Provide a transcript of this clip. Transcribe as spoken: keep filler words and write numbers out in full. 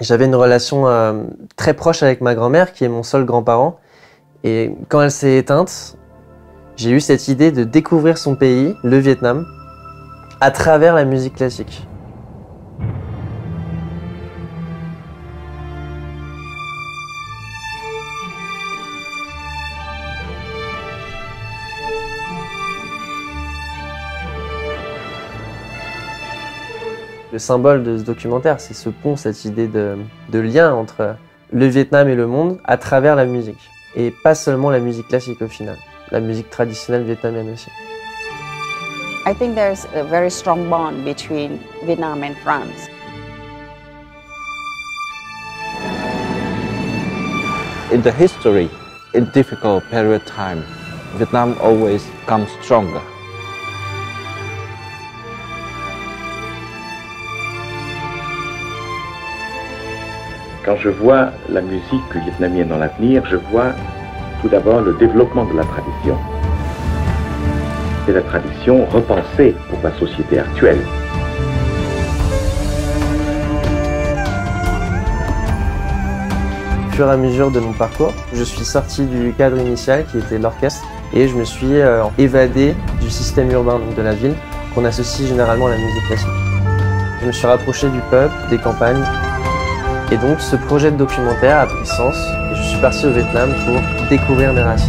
j'avais une relation euh, très proche avec ma grand-mère, qui est mon seul grand-parent. Et quand elle s'est éteinte, j'ai eu cette idée de découvrir son pays, le Vietnam, à travers la musique classique. Le symbole de ce documentaire, c'est ce pont, cette idée de, de lien entre le Vietnam et le monde à travers la musique. Et pas seulement la musique classique au final, la musique traditionnelle vietnamienne aussi. I think there's a very strong bond between Vietnam and France. In the history, in difficult period of time, Vietnam always comes stronger. Quand je vois la musique vietnamienne dans l'avenir, je vois tout d'abord le développement de la tradition. C'est la tradition repensée pour la société actuelle. Au fur et à mesure de mon parcours, je suis sorti du cadre initial qui était l'orchestre et je me suis euh, évadé du système urbain, donc de la ville, qu'on associe généralement à la musique classique. Je me suis rapproché du peuple, des campagnes. Et donc ce projet de documentaire a pris sens et je suis parti au Vietnam pour découvrir mes racines.